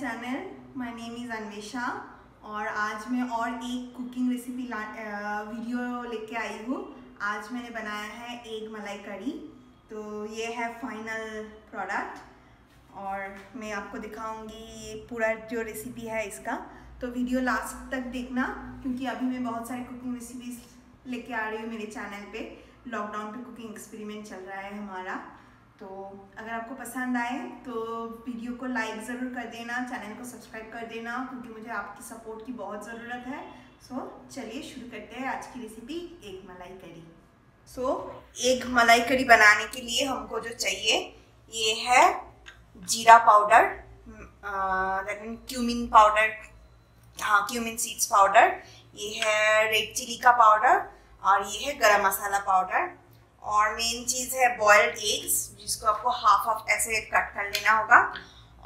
Channel, my name is Anvesha और आज मैं और एक कुकिंग रेसिपी वीडियो लेके आई हूँ। आज मैंने बनाया है एग मलाई करी। तो ये है फाइनल प्रोडक्ट और मैं आपको दिखाऊंगी ये पूरा जो रेसिपी है इसका। तो वीडियो लास्ट तक देखना क्योंकि अभी मैं बहुत सारी कुकिंग रेसिपीज लेके आ रही हूँ मेरे चैनल पे। लॉकडाउन पे कुकिंग एक्सपेरिमेंट चल रहा है हमारा, तो अगर आपको पसंद आए तो वीडियो को लाइक ज़रूर कर देना, चैनल को सब्सक्राइब कर देना क्योंकि मुझे आपकी सपोर्ट की बहुत ज़रूरत है। सो चलिए शुरू करते हैं आज की रेसिपी एग मलाई करी। एग मलाई करी बनाने के लिए हमको जो चाहिए ये है जीरा powder, that mean cumin powder, हाँ क्यूमिन सीड्स पाउडर, ये है रेड चिली का पाउडर और ये है गरम मसाला पाउडर। और मेन चीज़ है बॉयल्ड एग्स, जिसको आपको हाफ हाफ ऐसे कट कर लेना होगा।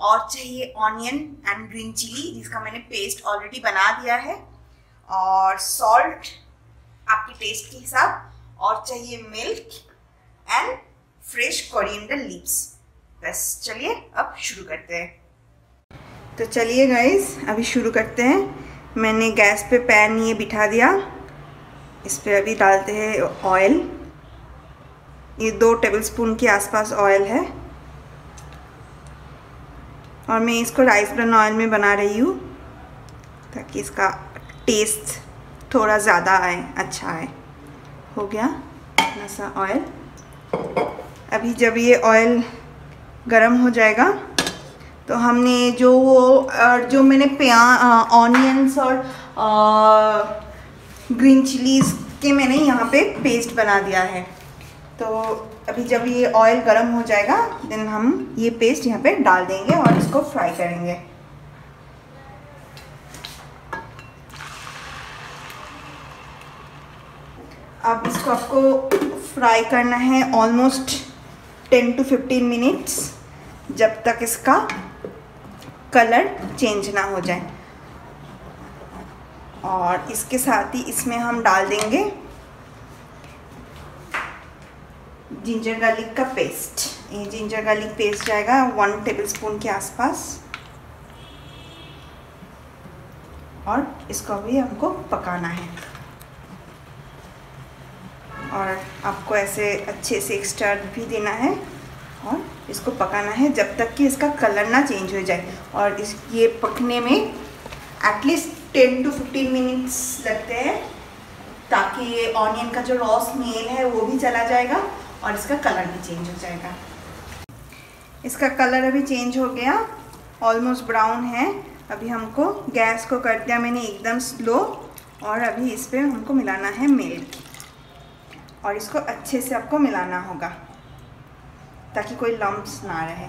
और चाहिए ऑनियन एंड ग्रीन चिली, जिसका मैंने पेस्ट ऑलरेडी बना दिया है। और सॉल्ट आपके टेस्ट के हिसाब, और चाहिए milk and fresh coriander leaves. बस चलिए अब शुरू करते हैं। तो चलिए गाइस अभी शुरू करते हैं। मैंने गैस पे पैन ये बिठा दिया, इस पर अभी डालते हैं ऑयल। ये 2 टेबलस्पून के आसपास ऑयल है और मैं इसको राइस ब्रान ऑयल में बना रही हूँ ताकि इसका टेस्ट थोड़ा ज़्यादा आए, अच्छा आए। हो गया इतना सा ऑयल। अभी जब ये ऑयल गरम हो जाएगा तो हमने जो मैंने प्याज, ऑनियंस और ग्रीन चिलीज़ के मैंने यहाँ पे पेस्ट बना दिया है। तो अभी जब ये ऑयल गर्म हो जाएगा देन हम ये पेस्ट यहाँ पे डाल देंगे और इसको फ्राई करेंगे। अब इसको आपको फ्राई करना है ऑलमोस्ट 10 to 15 मिनट्स, जब तक इसका कलर चेंज ना हो जाए। और इसके साथ ही इसमें हम डाल देंगे जिंजर गार्लिक का पेस्ट। ये जिंजर गार्लिक पेस्ट जाएगा 1 टेबलस्पून के आसपास। और इसको भी हमको पकाना है और आपको ऐसे अच्छे से स्टर भी देना है और इसको पकाना है जब तक कि इसका कलर ना चेंज हो जाए। और ये पकने में एटलीस्ट 10 to 15 मिनट्स लगते हैं ताकि ये ऑनियन का जो रॉ स्मेल है वो भी चला जाएगा और इसका कलर भी चेंज हो जाएगा। इसका कलर अभी चेंज हो गया, ऑलमोस्ट ब्राउन है। अभी हमको गैस को कर दिया मैंने एकदम स्लो और अभी इस पर हमको मिलाना है मिल्क और इसको अच्छे से आपको मिलाना होगा ताकि कोई लम्प्स ना रहे।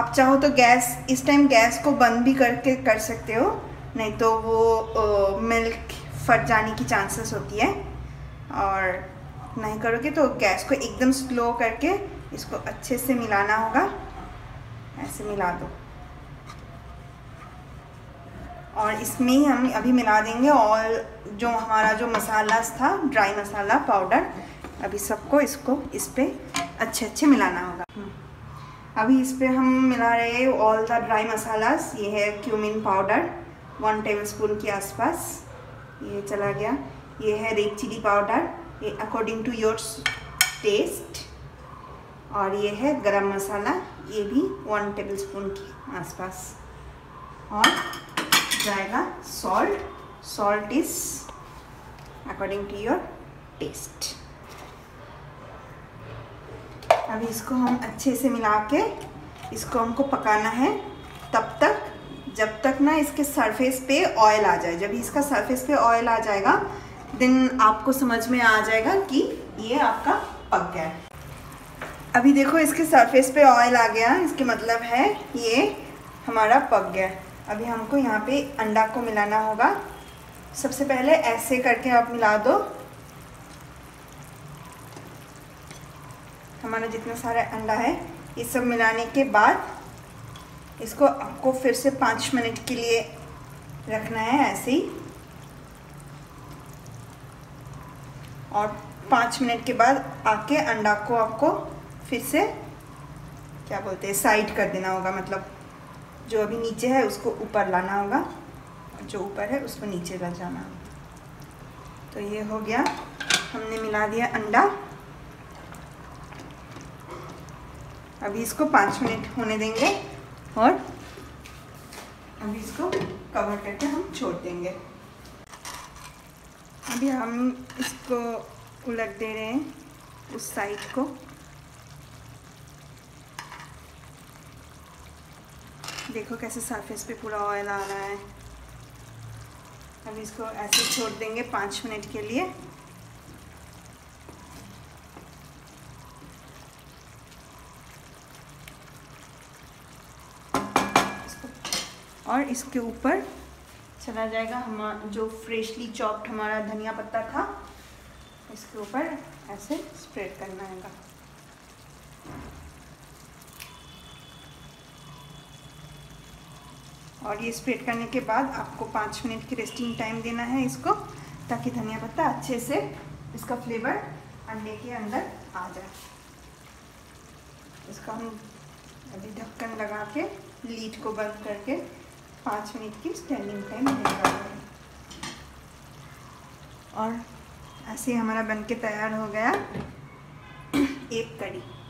आप चाहो तो गैस इस टाइम गैस को बंद भी करके कर सकते हो, नहीं तो वो मिल्क फट जाने की चांसेस होती है। और नहीं करोगे तो गैस को एकदम स्लो करके इसको अच्छे से मिलाना होगा, ऐसे मिला दो। और इसमें ही हम अभी मिला देंगे और जो हमारा जो मसाला था, ड्राई मसाला पाउडर, अभी सबको इस पर अच्छे मिलाना होगा। अभी इस पर हम मिला रहे हैं ऑल द ड्राई मसालास। ये है क्यूमिन पाउडर 1 टेबलस्पून के आसपास, ये चला गया। ये है रेड चिली पाउडर, ये अकॉर्डिंग टू योर टेस्ट। और ये है गरम मसाला, ये भी 1 टेबलस्पून के आसपास। और जाएगा salt, salt is according to your taste. अभी इसको हम अच्छे से मिला के इसको हमको पकाना है तब तक जब तक ना इसके सरफेस पे ऑयल आ जाए। जब इसका सरफेस पे ऑयल आ जाएगा देन आपको समझ में आ जाएगा कि ये आपका पक गया है। अभी देखो इसके सरफेस पे ऑयल आ गया, इसके मतलब है ये हमारा पक गया। अभी हमको यहाँ पे अंडा को मिलाना होगा। सबसे पहले ऐसे करके आप मिला दो। हमारा जितना सारा अंडा है ये सब मिलाने के बाद इसको आपको फिर से 5 मिनट के लिए रखना है ऐसे ही। और 5 मिनट के बाद आके अंडा को आपको फिर से क्या बोलते हैं, साइड कर देना होगा, मतलब जो अभी नीचे है उसको ऊपर लाना होगा और जो ऊपर है उसको नीचे ला जाना होगा। तो ये हो गया, हमने मिला दिया अंडा। अभी इसको 5 मिनट होने देंगे और अभी इसको कवर करके हम छोड़ देंगे। अभी हम इसको उलट दे रहे हैं उस साइड को, देखो कैसे सरफेस पे पूरा ऑयल आ रहा है। अभी इसको ऐसे छोड़ देंगे 5 मिनट के लिए। और इसके ऊपर चला जाएगा हमारा जो फ्रेशली चॉप्ड हमारा धनिया पत्ता था, इसके ऊपर ऐसे स्प्रेड करना है। और ये स्प्रेड करने के बाद आपको 5 मिनट की रेस्टिंग टाइम देना है इसको, ताकि धनिया पत्ता अच्छे से इसका फ्लेवर अंडे के अंदर आ जाए। इसका हम अभी ढक्कन लगा के लीड को बंद करके 5 मिनट की स्टैंडिंग टाइम देना है। और ऐसे हमारा बनके तैयार हो गया एग करी।